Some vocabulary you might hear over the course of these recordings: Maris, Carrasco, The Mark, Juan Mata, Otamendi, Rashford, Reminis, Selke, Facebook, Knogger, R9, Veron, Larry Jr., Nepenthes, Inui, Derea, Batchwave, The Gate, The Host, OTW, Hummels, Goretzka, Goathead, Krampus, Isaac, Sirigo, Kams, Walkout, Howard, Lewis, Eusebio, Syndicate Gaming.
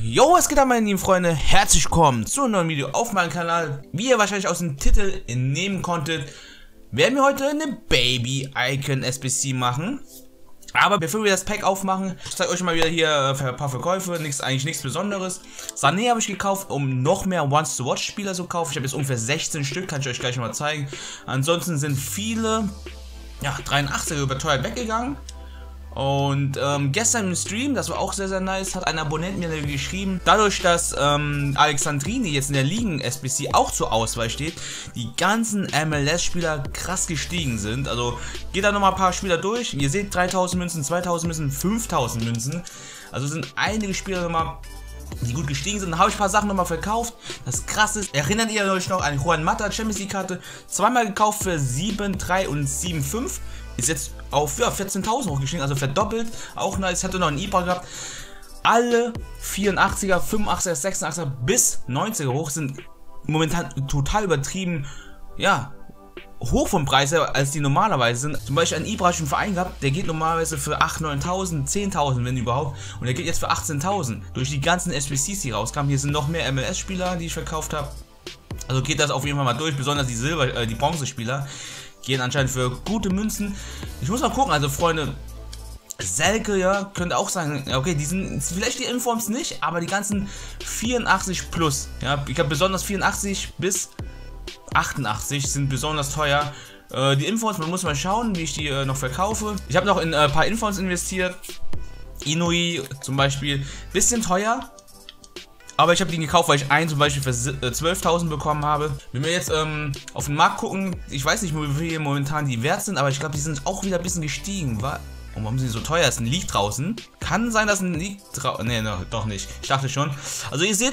Jo, was geht ab, meine lieben Freunde? Herzlich willkommen zu einem neuen Video auf meinem Kanal. Wie ihr wahrscheinlich aus dem Titel entnehmen konntet, werden wir heute eine Baby-Icon-SBC machen. Aber bevor wir das Pack aufmachen, ich zeige euch mal wieder hier ein paar Verkäufe, eigentlich nichts Besonderes. Sané habe ich gekauft, um noch mehr Once-to-Watch-Spieler zu kaufen. Ich habe jetzt ungefähr 16 Stück, kann ich euch gleich mal zeigen. Ansonsten sind viele, ja, 83er überteuert weggegangen. Und gestern im Stream, das war auch sehr, sehr nice, hat ein Abonnent mir geschrieben, dadurch, dass Alexandrini jetzt in der Ligen-SBC auch zur Auswahl steht, die ganzen MLS-Spieler krass gestiegen sind. Also geht da nochmal ein paar Spieler durch. Ihr seht 3000 Münzen, 2000 Münzen, 5000 Münzen. Also sind einige Spieler nochmal, die gut gestiegen sind. Dann habe ich ein paar Sachen nochmal verkauft. Das krasse ist, erinnert ihr euch noch an Juan Mata Champions League Karte? Zweimal gekauft für 7,3 und 7,5. Ist jetzt auf, ja, 14.000 hochgestiegen, also verdoppelt. Auch nice, hatte noch einen Ibra gehabt. Alle 84er, 85er, 86er bis 90er hoch sind momentan total übertrieben, ja, hoch vom Preis her, als die normalerweise sind. Zum Beispiel ein Ibra schon Verein gehabt, der geht normalerweise für 8.000, 9.000, 10.000, wenn überhaupt. Und der geht jetzt für 18.000. Durch die ganzen SBCs, die rauskamen. Hier sind noch mehr MLS-Spieler, die ich verkauft habe. Also geht das auf jeden Fall mal durch, besonders die Bronzespieler. Gehen anscheinend für gute Münzen. Ich muss mal gucken, also Freunde, Selke, ja, könnte auch sagen, okay, die sind vielleicht die Informs nicht, aber die ganzen 84 plus, ja, ich glaube besonders 84 bis 88 sind besonders teuer. Die Informs, man muss mal schauen, wie ich die noch verkaufe. Ich habe noch in ein paar Informs investiert, Inui zum Beispiel, bisschen teuer. Aber ich habe den gekauft, weil ich einen zum Beispiel für 12.000 bekommen habe. Wenn wir jetzt auf den Markt gucken, ich weiß nicht, wie viel momentan die wert sind, aber ich glaube, die sind auch wieder ein bisschen gestiegen. Und warum sind die so teuer? Ist ein Leak draußen? Kann sein, dass ein Leak draußen... Ne, doch nicht. Ich dachte schon. Also ihr seht,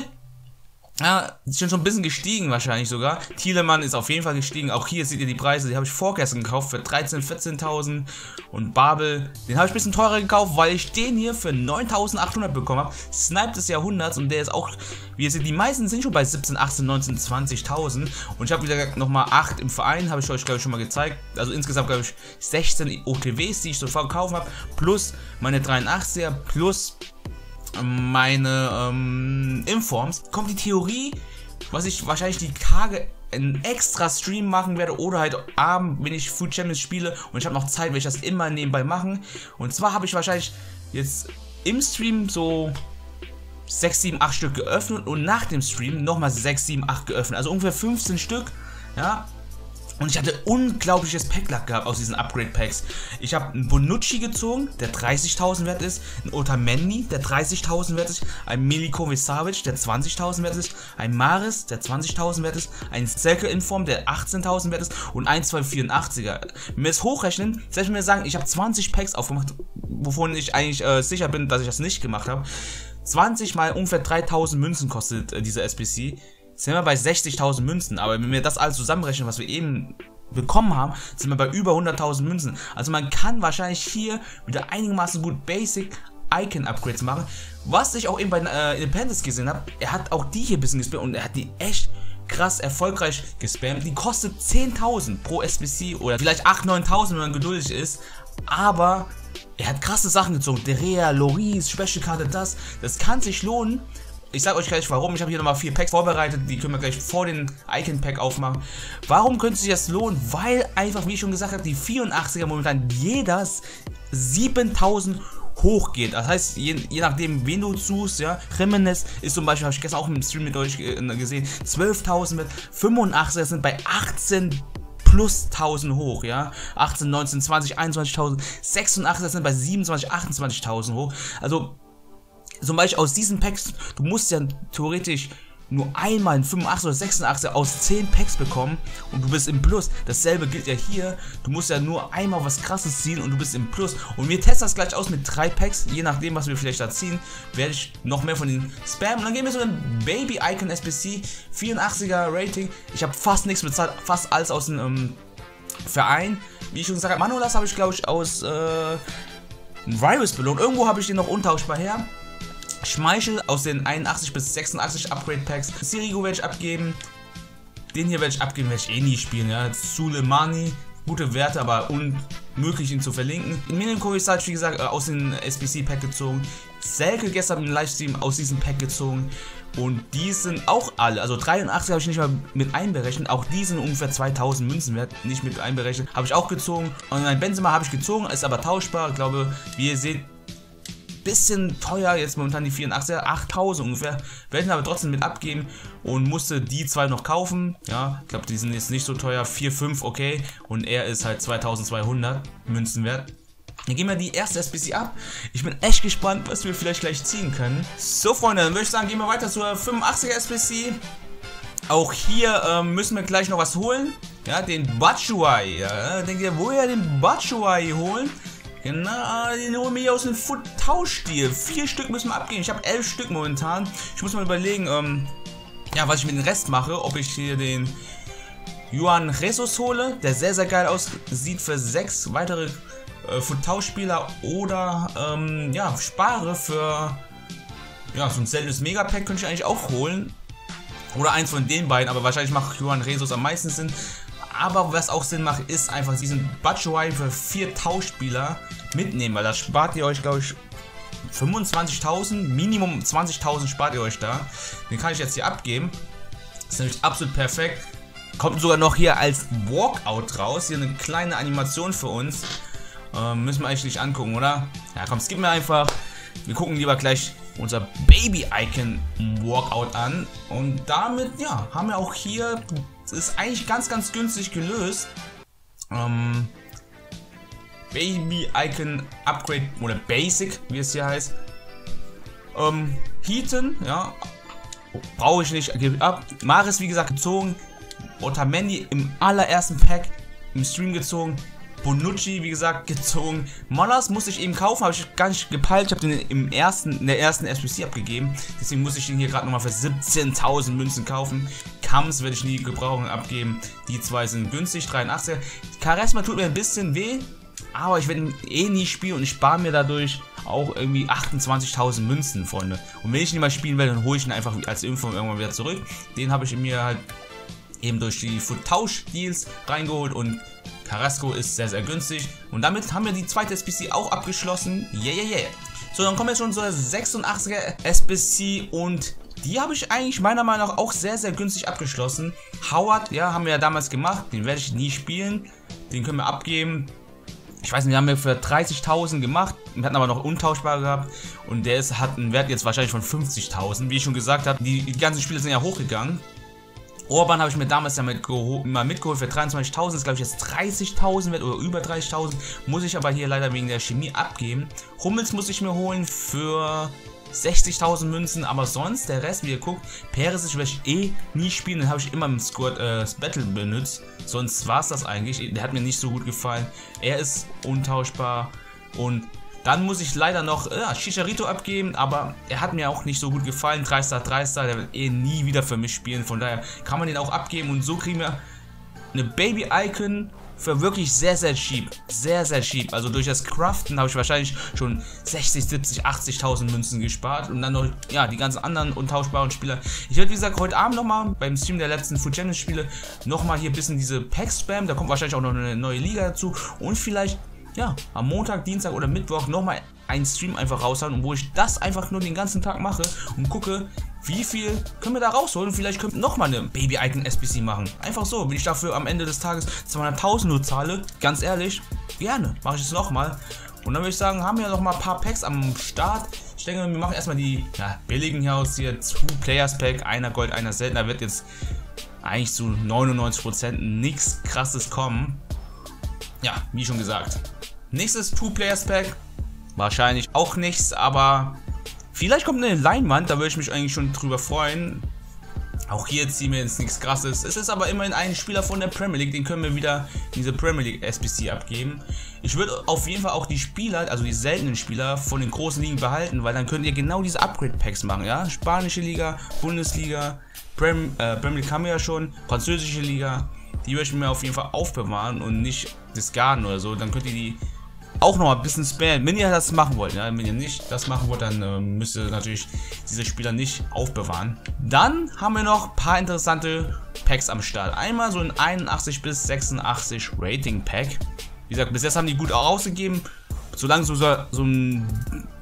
ja, die sind schon ein bisschen gestiegen wahrscheinlich sogar. Thielemann ist auf jeden Fall gestiegen. Auch hier seht ihr die Preise, die habe ich vorgestern gekauft für 13.000, 14.000. Und Babel, den habe ich ein bisschen teurer gekauft, weil ich den hier für 9.800 bekommen habe. Snipe des Jahrhunderts, und der ist auch, wie ihr seht, die meisten sind schon bei 17, 18, 19, 20.000. Und ich habe wieder nochmal 8 im Verein, habe ich euch, glaube ich, schon mal gezeigt. Also insgesamt, glaube ich, 16 OTWs, die ich so verkauft habe. Plus meine 83er, plus meine Informs. Kommt die Theorie, was ich wahrscheinlich die Tage einen extra Stream machen werde, oder halt abend, wenn ich FUT Champions spiele und ich habe noch Zeit, werde ich das immer nebenbei machen. Und zwar habe ich wahrscheinlich jetzt im Stream so 6, 7, 8 Stück geöffnet und nach dem Stream nochmal 6, 7, 8 geöffnet, also ungefähr 15 Stück, ja. Und ich hatte unglaubliches Packlack gehabt aus diesen Upgrade-Packs. Ich habe einen Bonucci gezogen, der 30.000 wert ist. Einen Otamendi, der 30.000 wert ist. Ein Miliko Vesavic, der 20.000 wert ist. Ein Maris, der 20.000 wert ist. Ein Selke in Form, der 18.000 wert ist. Und ein 284er. Wenn wir es hochrechnen, selbst wenn wir sagen, ich habe 20 Packs aufgemacht, wovon ich eigentlich sicher bin, dass ich das nicht gemacht habe. 20 mal ungefähr 3.000 Münzen kostet diese SBC. Sind wir bei 60.000 Münzen, aber wenn wir das alles zusammenrechnen, was wir eben bekommen haben, sind wir bei über 100.000 Münzen. Also man kann wahrscheinlich hier wieder einigermaßen gut Basic Icon Upgrades machen, was ich auch eben bei Nepenthes gesehen habe. Er hat auch die hier ein bisschen gespammt und er hat die echt krass erfolgreich gespammt. Die kostet 10.000 pro SBC oder vielleicht 8.000, 9.000, wenn man geduldig ist, aber er hat krasse Sachen gezogen. Derea, Loris, Special-Karte, das kann sich lohnen. Ich sag euch gleich warum. Ich habe hier nochmal 4 Packs vorbereitet, die können wir gleich vor den Icon Pack aufmachen. Warum könnte sich das lohnen? Weil einfach, wie ich schon gesagt habe, die 84er momentan jeder 7000 hochgeht. Das heißt, je nachdem, wen du suchst, ja, Reminis ist zum Beispiel, habe ich gestern auch im Stream mit euch gesehen, 12.000 mit 85er sind bei 18 plus 1000 hoch, ja, 18, 19, 20, 21.000, 86er sind bei 27, 28.000 hoch. Also zum Beispiel aus diesen Packs, du musst ja theoretisch nur einmal ein 85 oder 86 aus 10 Packs bekommen und du bist im Plus. Dasselbe gilt ja hier, du musst ja nur einmal was Krasses ziehen und du bist im Plus. Und wir testen das gleich aus mit 3 Packs, je nachdem, was wir vielleicht da ziehen, werde ich noch mehr von den Spam. Und dann gehen wir so in Baby Icon SBC, 84er Rating. Ich habe fast nichts bezahlt, fast alles aus dem Verein. Wie ich schon gesagt habe, Manolas habe ich, glaube ich, aus Virus belohnt. Irgendwo habe ich den noch untauschbar her. Schmeichel aus den 81 bis 86 Upgrade Packs. Sirigo werde ich abgeben. Den hier werde ich abgeben, werde ich eh nie spielen. Ja. Zulemani, gute Werte, aber unmöglich ihn zu verlinken. Minion Core, wie gesagt, aus den SBC Pack gezogen. Selke gestern im Livestream aus diesem Pack gezogen. Und die sind auch alle, also 83 habe ich nicht mal mit einberechnet, auch die sind ungefähr 2000 Münzen wert, nicht mit einberechnet, habe ich auch gezogen. Und ein Benzema habe ich gezogen, ist aber tauschbar, ich glaube, wie ihr seht, bisschen teuer, jetzt momentan die 84er, 8000 ungefähr, werden aber trotzdem mit abgeben und musste die zwei noch kaufen, ja, ich glaube, die sind jetzt nicht so teuer, 4,5, okay, und er ist halt 2200 Münzen wert. Dann gehen wir die erste SBC ab. Ich bin echt gespannt, was wir vielleicht gleich ziehen können. So, Freunde, dann würde ich sagen, gehen wir weiter zur 85er SBC. Auch hier müssen wir gleich noch was holen. Ja, den Batshuayi. Ja, denkt ihr, woher den Batshuayi holen? Genau, den holen wir hier aus dem FUT-Tauschstil. 4 Stück müssen wir abgeben. Ich habe 11 Stück momentan. Ich muss mal überlegen, ja, was ich mit dem Rest mache. Ob ich hier den Juan Resus hole, der sehr, sehr geil aussieht für 6 weitere FUT-Tauschspieler, oder ja, spare für, ja, so ein seltenes Megapack könnte ich eigentlich auch holen, oder eins von den beiden, aber wahrscheinlich macht Juan Resus am meisten Sinn. Aber was auch Sinn macht, ist einfach diesen Batchwave für 4 Tauschspieler mitnehmen, weil das spart ihr euch, glaube ich, 25.000, Minimum 20.000 spart ihr euch da. Den kann ich jetzt hier abgeben, das ist nämlich absolut perfekt, kommt sogar noch hier als Walkout raus, hier eine kleine Animation für uns. Müssen wir eigentlich nicht angucken, oder? Ja, komm, skip mir einfach. Wir gucken lieber gleich unser Baby-Icon-Walkout an. Und damit, ja, haben wir auch hier... Das ist eigentlich ganz, ganz günstig gelöst. Baby-Icon-Upgrade oder Basic, wie es hier heißt. Heaten, ja. Brauche ich nicht, gebe ich ab. Maris, wie gesagt, gezogen. Otamendi im allerersten Pack im Stream gezogen. Bonucci, wie gesagt, gezogen. Manolas musste ich eben kaufen, habe ich gar nicht gepeilt. Ich habe den in der ersten SBC abgegeben. Deswegen muss ich den hier gerade nochmal für 17.000 Münzen kaufen. Kams werde ich nie gebrauchen und abgeben. Die zwei sind günstig, 83er. Charisma tut mir ein bisschen weh, aber ich werde ihn eh nie spielen und ich spare mir dadurch auch irgendwie 28.000 Münzen, Freunde. Und wenn ich ihn mal spielen werde, dann hole ich ihn einfach als Info irgendwann wieder zurück. Den habe ich mir halt eben durch die Tausch-Deals reingeholt und Carrasco ist sehr, sehr günstig. Und damit haben wir die zweite SBC auch abgeschlossen. Yeah, yeah, yeah. So, dann kommen wir schon zur 86er SBC und die habe ich eigentlich meiner Meinung nach auch sehr, sehr günstig abgeschlossen. Howard, ja, haben wir ja damals gemacht. Den werde ich nie spielen. Den können wir abgeben. Ich weiß nicht, den haben wir für 30.000 gemacht. Wir hatten aber noch untauschbar gehabt. Und der ist, hat einen Wert jetzt wahrscheinlich von 50.000. Wie ich schon gesagt habe, die ganzen Spiele sind ja hochgegangen. Orban habe ich mir damals ja mal mitgeholt für 23.000, ist, glaube ich, jetzt 30.000 wert oder über 30.000, muss ich aber hier leider wegen der Chemie abgeben. Hummels muss ich mir holen für 60.000 Münzen, aber sonst der Rest, wie ihr guckt, Perisic werde ich eh nie spielen, den habe ich immer im Squad Battle benutzt, sonst war es das eigentlich, der hat mir nicht so gut gefallen, er ist untauschbar und... Dann muss ich leider noch Chicharito abgeben, aber er hat mir auch nicht so gut gefallen. 3-Star, der wird eh nie wieder für mich spielen. Von daher kann man den auch abgeben und so kriegen wir eine Baby-Icon für wirklich sehr, sehr cheap. Sehr, sehr cheap. Also durch das Craften habe ich wahrscheinlich schon 60, 70, 80.000 Münzen gespart. Und dann noch, ja, die ganzen anderen untauschbaren Spieler. Ich werde, wie gesagt, heute Abend nochmal beim Stream der letzten FUT Champions Spiele nochmal hier ein bisschen diese Packs spammen. Da kommt wahrscheinlich auch noch eine neue Liga dazu. Und vielleicht... ja, am Montag, Dienstag oder Mittwoch nochmal einen Stream einfach raushauen, und wo ich das einfach nur den ganzen Tag mache und gucke, wie viel können wir da rausholen. Und vielleicht können wir nochmal eine Baby-Icon-SBC machen. Einfach so, wenn ich dafür am Ende des Tages 200.000 nur zahle, ganz ehrlich, gerne, mache ich es nochmal. Und dann würde ich sagen, haben wir nochmal ein paar Packs am Start. Ich denke, wir machen erstmal die billigen hier aus, hier 2-Players-Pack, einer Gold, einer seltener, wird jetzt eigentlich zu 99% nichts Krasses kommen. Ja, wie schon gesagt. Nächstes 2-Players-Pack, wahrscheinlich auch nichts, aber vielleicht kommt eine Leinwand, da würde ich mich eigentlich schon drüber freuen. Auch hier ziehen wir jetzt nichts Krasses. Es ist aber immerhin ein Spieler von der Premier League, den können wir wieder in diese Premier League SBC abgeben. Ich würde auf jeden Fall auch die Spieler, also die seltenen Spieler von den großen Ligen behalten, weil dann könnt ihr genau diese Upgrade-Packs machen, ja? Spanische Liga, Bundesliga, Premier League haben wir ja schon, französische Liga. Die würde ich mir auf jeden Fall aufbewahren und nicht discarden oder so, dann könnt ihr die auch nochmal ein bisschen spammen, wenn ihr das machen wollt. Ja, wenn ihr nicht das machen wollt, dann müsst ihr natürlich diese Spieler nicht aufbewahren. Dann haben wir noch ein paar interessante Packs am Start. Einmal so ein 81 bis 86 Rating Pack. Wie gesagt, bis jetzt haben die gut ausgegeben. Solange so ein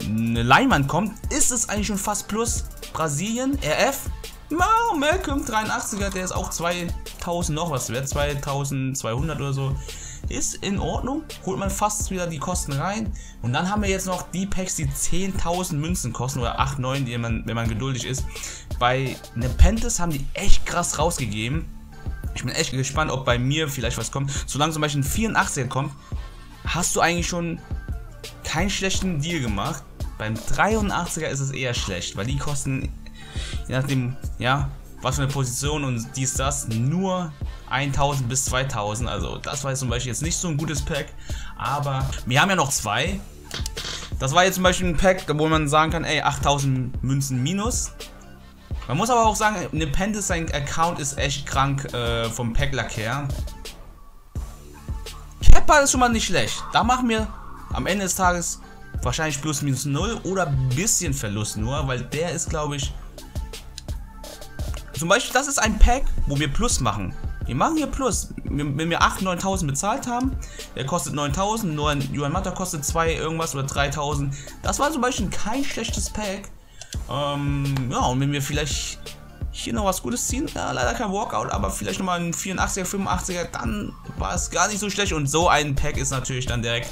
eine Leinwand kommt, ist es eigentlich schon fast plus. Brasilien, RF. Wow, Malcolm 83er, der ist auch 2000 noch was wert, 2200 oder so. Ist in Ordnung, holt man fast wieder die Kosten rein. Und dann haben wir jetzt noch die Packs, die 10.000 Münzen kosten oder 8, 9, die man, wenn man geduldig ist. Bei Nepenthes haben die echt krass rausgegeben. Ich bin echt gespannt, ob bei mir vielleicht was kommt. Solange zum Beispiel ein 84er kommt, hast du eigentlich schon keinen schlechten Deal gemacht. Beim 83er ist es eher schlecht, weil die kosten, je nachdem, ja, was für eine Position und dies, das, nur 1000 bis 2000. Also, das war jetzt zum Beispiel jetzt nicht so ein gutes Pack, aber wir haben ja noch zwei. Das war jetzt zum Beispiel ein Pack, wo man sagen kann, ey, 8000 Münzen minus. Man muss aber auch sagen, Nepenthes, sein Account ist echt krank vom Packlack her. Kepa ist schon mal nicht schlecht. Da machen wir am Ende des Tages wahrscheinlich plus minus 0 oder ein bisschen Verlust nur, weil der ist, glaube ich, zum Beispiel, das ist ein Pack, wo wir Plus machen. Wir machen hier Plus. Wenn wir 8.000, 9.000 bezahlt haben, der kostet 9.000, nur ein Juan Mata kostet 2 irgendwas oder 3.000. Das war zum Beispiel kein schlechtes Pack. Ja, und wenn wir vielleicht hier noch was Gutes ziehen, ja, leider kein Walkout, aber vielleicht nochmal ein 84er, 85er, dann war es gar nicht so schlecht. Und so ein Pack ist natürlich dann direkt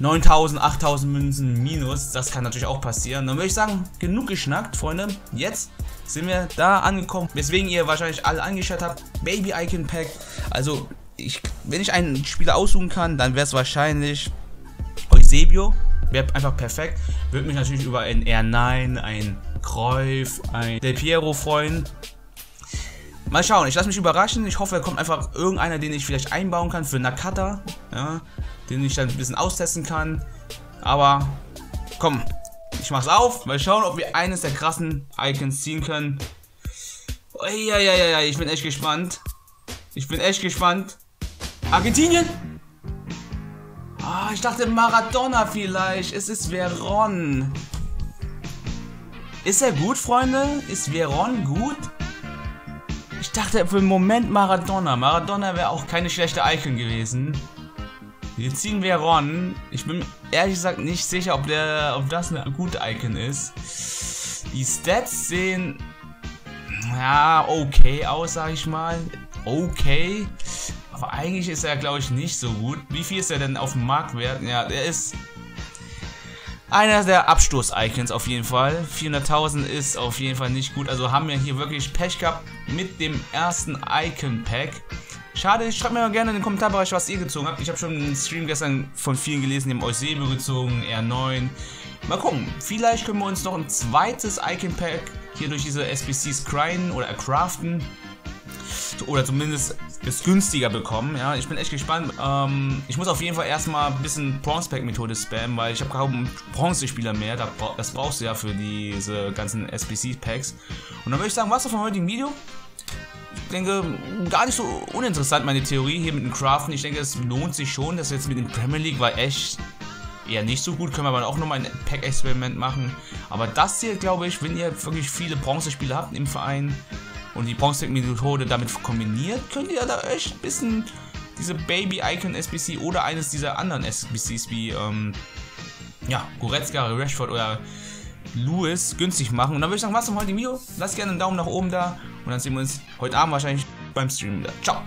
9.000, 8.000 Münzen minus. Das kann natürlich auch passieren. Dann würde ich sagen, genug geschnackt, Freunde. Jetzt sind wir da angekommen, weswegen ihr wahrscheinlich alle angeschaut habt. Baby Icon Pack. Also, wenn ich einen Spieler aussuchen kann, dann wäre es wahrscheinlich Eusebio. Wäre einfach perfekt. Würde mich natürlich über einen R9, einen Cruyff, einen Del Piero freuen. Mal schauen, ich lasse mich überraschen. Ich hoffe, da kommt einfach irgendeiner, den ich vielleicht einbauen kann für Nakata. Ja, den ich dann ein bisschen austesten kann. Aber komm. Ich mach's auf, mal schauen, ob wir eines der krassen Icons ziehen können. Ja, ich bin echt gespannt. Argentinien? Ah, ich dachte Maradona vielleicht. Es ist Veron. Ist er gut, Freunde? Ist Veron gut? Ich dachte für einen Moment Maradona. Maradona wäre auch keine schlechte Icon gewesen. Wir ziehen Veron. Ich bin ehrlich gesagt nicht sicher, ob das eine gute Icon ist. Die Stats sehen ja okay aus, sag ich mal. Okay. Aber eigentlich ist er, glaube ich, nicht so gut. Wie viel ist er denn auf dem Marktwert? Ja, er ist einer der Abstoß-Icons auf jeden Fall. 400.000 ist auf jeden Fall nicht gut. Also haben wir hier wirklich Pech gehabt mit dem ersten Icon-Pack. Schade, schreibt mir mal gerne in den Kommentarbereich, was ihr gezogen habt. Ich habe schon einen Stream gestern von vielen gelesen, dem Eusebio gezogen, R9. Mal gucken, vielleicht können wir uns noch ein zweites Icon-Pack hier durch diese SBCs grinden oder craften. Oder zumindest es günstiger bekommen. Ja, ich bin echt gespannt. Ich muss auf jeden Fall erstmal ein bisschen Bronze-Pack-Methode spammen, weil ich habe kaum Bronze-Spieler mehr. Das brauchst du ja für diese ganzen SBC-Packs. Und dann würde ich sagen, was vom heutigen Video? Ich denke, gar nicht so uninteressant meine Theorie hier mit dem Craften. Ich denke, es lohnt sich schon. Das jetzt mit dem Premier League war echt eher nicht so gut. Können wir aber auch nochmal ein Pack-Experiment machen. Aber das hier, glaube ich, wenn ihr wirklich viele Bronze-Spieler habt im Verein und die Bronze-Methode damit kombiniert, könnt ihr da echt ein bisschen diese Baby-Icon-SBC oder eines dieser anderen SBCs wie ja, Goretzka, Rashford oder Lewis günstig machen. Und dann würde ich sagen, was zum heutigen Video? Lasst gerne einen Daumen nach oben da. Und dann sehen wir uns heute Abend wahrscheinlich beim Stream wieder. Ciao!